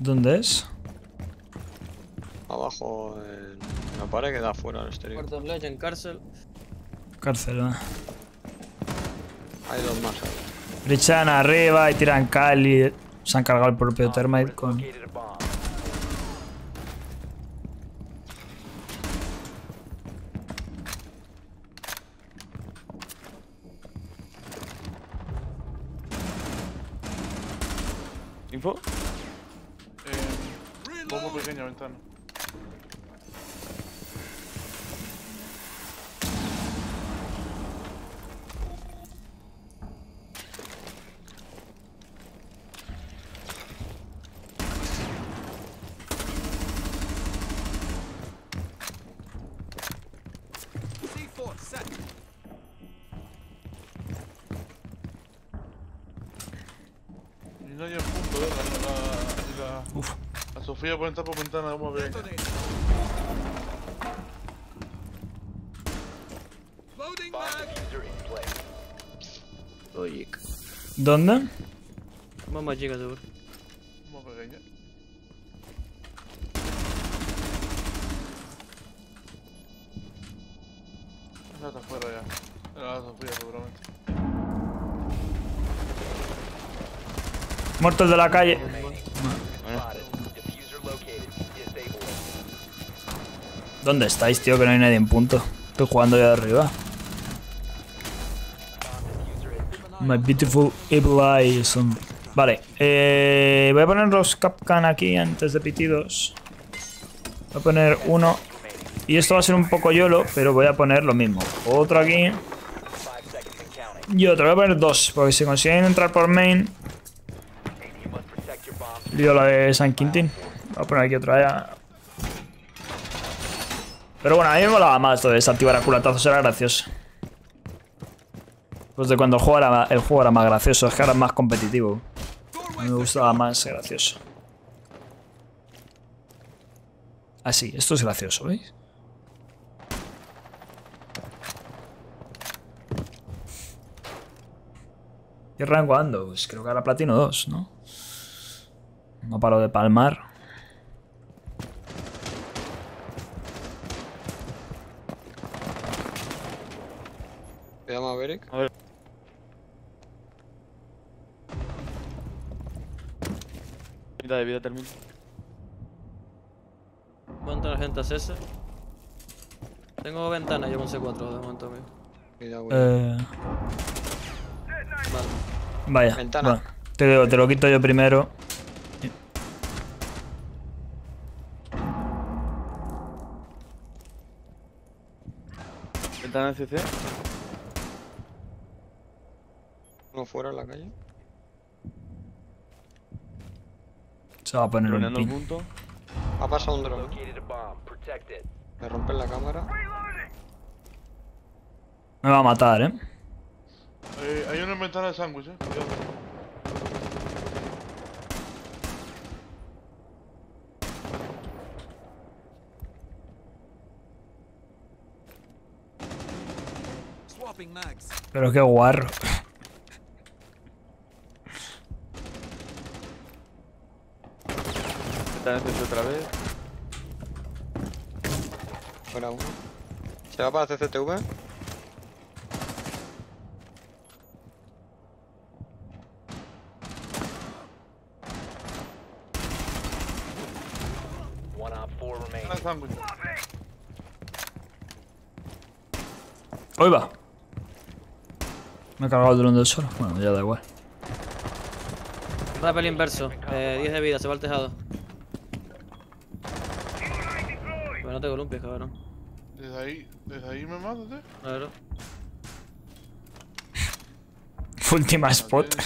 ¿Dónde es? Abajo, en la pared que da fuera al exterior. Puerto Black en cárcel. Cárcel, Hay dos más. Richan arriba y tiran Cali. Se han cargado el propio Termite con... ¿Info? Bombo pequeña, ventana. Sofía puede entrar por ventana, vamos a ver. ¿Dónde? Mamá llega seguro. Mamá pequeña. No está afuera ya. Era la Sofía seguramente. Muertos de la calle. ¿Dónde estáis, tío? Que no hay nadie en punto. Estoy jugando ya de arriba. My beautiful evil eyes. Vale, voy a poner los Kapkan aquí antes de pitidos. Voy a poner uno. Y esto va a ser un poco YOLO, pero voy a poner lo mismo. Otro aquí. Y otro. Voy a poner dos, porque si consiguen entrar por main... Lío la de San Quintín. Voy a poner aquí otra ya. Pero bueno, a mí me molaba más todo de desactivar a culatazos, era gracioso. Pues de cuando el juego era más gracioso, es que ahora es más competitivo. A mí me gustaba más gracioso. Así, esto es gracioso, ¿veis? ¿Qué rango ando? Pues creo que ahora Platino 2, ¿no? No paro de palmar. ¿Te llama Beric? A ver. Mitad de vida termina. ¿Cuánta gente es ese? Tengo ventana, llevo un C4 de momento mío. Vale. Vaya. Ventana. Bueno, te lo quito yo primero. ¿Ventana CC? Uno fuera en la calle. Se va a poner un pin. Ha pasado un drone. Me rompen la cámara. Me va a matar, ¿eh? Hay una ventana de sándwich, ¿eh? Cuidado. Pero qué guarro. Otra vez. Bueno, uno. ¿Se va para CCTV? Hoy va. Me he cargado el dron del Sora. Bueno, ya da igual. Rappel inverso. 10 de vida, se va al tejado. No te columpies, cabrón. Desde ahí me mato, tío. Claro. Última spot.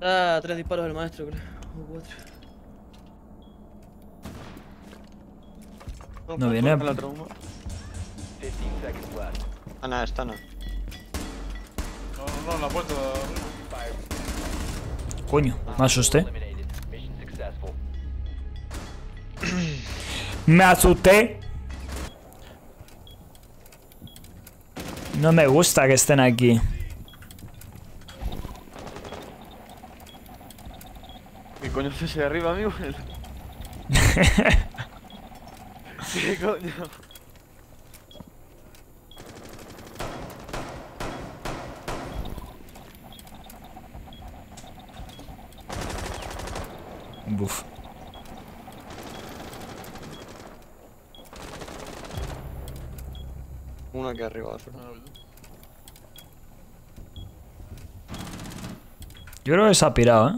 Ah, 3 disparos del maestro, creo. O 4. No viene a la tromba. Ah, nada, está no. No, en la puerta. Coño, me asusté. Me asusté. No me gusta que estén aquí. ¿Qué coño es ese de arriba, amigo? ¿Qué coño? Buf. Una aquí arriba. Yo creo que se ha pirado, ¿eh?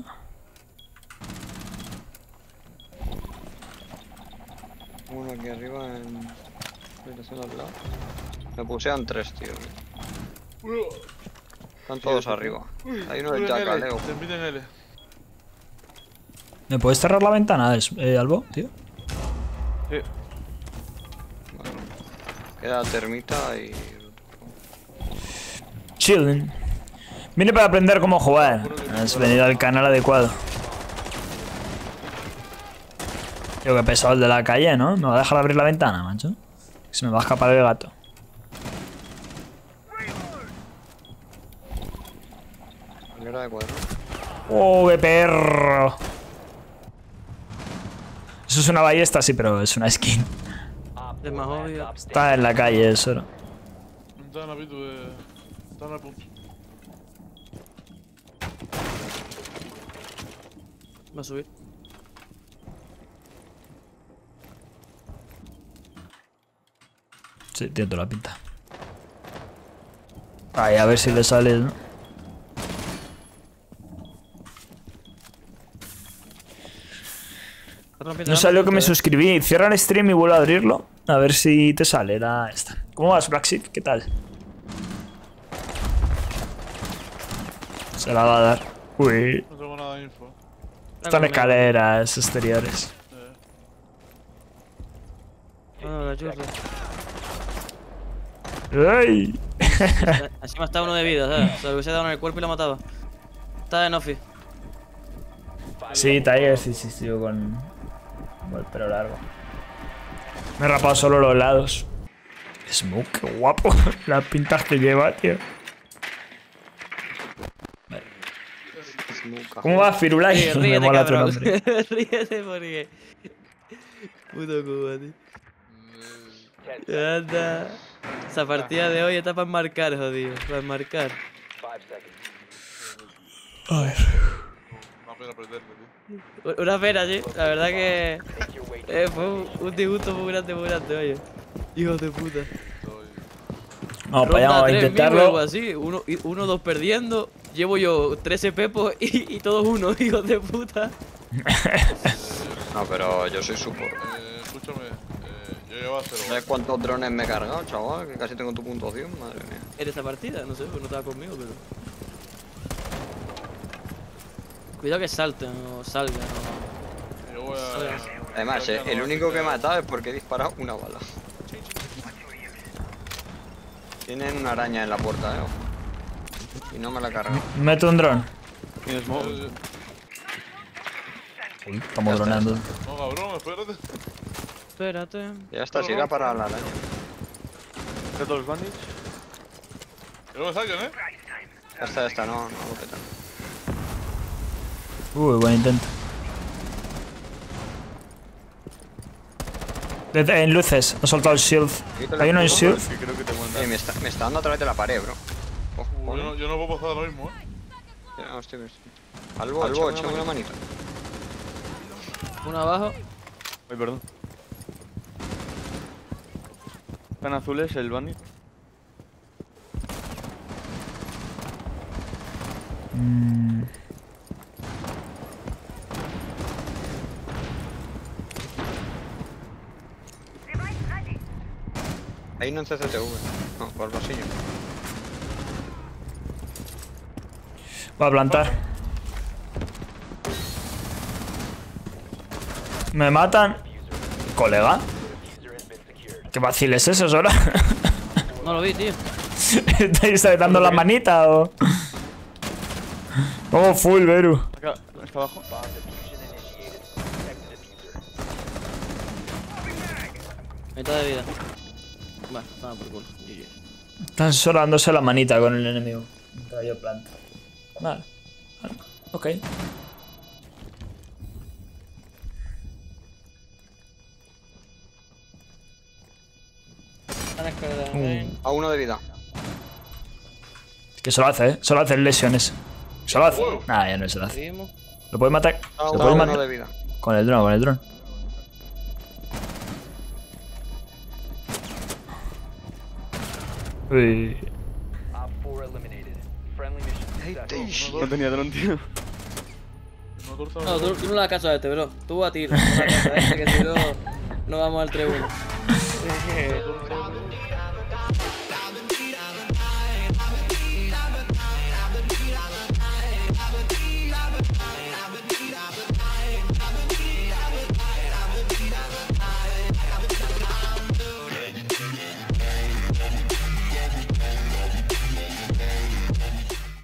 Uno aquí arriba en dirección al lado. Me pusean tres, tío. Están todos arriba. Hay uno del Jackal, Leo. ¿Me puedes cerrar la ventana, Albo, tío? Sí. Bueno, queda termita y... Chilling. Vine para aprender cómo jugar. Has venido al canal adecuado. Tío, que pesado el de la calle, ¿no? Me va a dejar abrir la ventana, macho. Se me va a escapar el gato. ¡Oh, qué perro! Eso es una ballesta, sí, pero es una skin. Está en la calle, el Sora. Va a subir. Sí, tiene toda la pinta. Ahí, a ver si le sale, ¿no? No salió que me suscribí. Cierra el stream y vuelvo a abrirlo. A ver si te sale la esta. ¿Cómo vas, Blacksip? ¿Qué tal? Se la va a dar. Uy. No tengo nada de info. Están escaleras exteriores. ¡Ay! Así me ha estado uno de vida, ¿sabes? Se lo hubiese dado en el cuerpo y lo mataba. Está en office. Sí, Tiger, sí, con el pelo largo. Me he rapado solo los lados. Smoke, qué guapo. Las pintas que lleva, tío. Vale. ¿Cómo va, firulay? Sí, ríete, me mola tu nombre. Ríete porque... Puto Cuba, tío. Anda. Esa partida de hoy está para enmarcar, jodido. Para enmarcar. A ver... Una pena, tío. La verdad que... fue un disgusto muy grande, oye. Hijo de puta. Vamos para allá, vamos a intentarlo. 1-2 perdiendo. Llevo yo 13 pepos y todos uno, hijo de puta. No, pero yo soy support. Escúchame, yo llevo a 0. ¿Sabes cuántos drones me he cargado, chaval? Que casi tengo tu punto 100, madre mía. ¿En esta partida? No sé, pues no estaba conmigo, pero... Cuidado que salten o salgan. Además, el único que he matado es porque he disparado una bala. Tienen una araña en la puerta, Y no me la cargan. Meto un dron. Uy, estamos droneando. No, cabrón, espérate. Espérate. Ya está, si era para la araña. ¿Qué todos los bandits? Que no me saquen, Ya está, no lo petan. Uy, buen intento. En luces, ha soltado el shield. Hay uno en shield. Me está dando a través de la pared, bro. Oh, yo no puedo pasar ahora mismo, No, Algo, échame una manita. Uno abajo. Ay, perdón. Están azules el bandit. Ahí no en CCTV, no, por el pasillo. Va a plantar. Me matan. ¿Colega? ¿Qué vacil es eso, Sora? No lo vi, tío. ¿Estáis dando la manita o...? Oh, full, Beru. Acá, está abajo. Mitad de vida. Vale, nada por culo. GG. Están Sora dándose la manita con el enemigo. Un rayo planta. Vale. Ok. A uno de vida. Que se lo hace, ¿eh? Se lo hace lesiones. Se lo hace. Nah, ya no se lo hace. Lo puedes matar. Lo puedes matar. De vida. Con el dron, con el dron. Uy. No tenía dron, tío. No, tú no la caso a este, bro. Tú a tiro. No vamos al 3-1.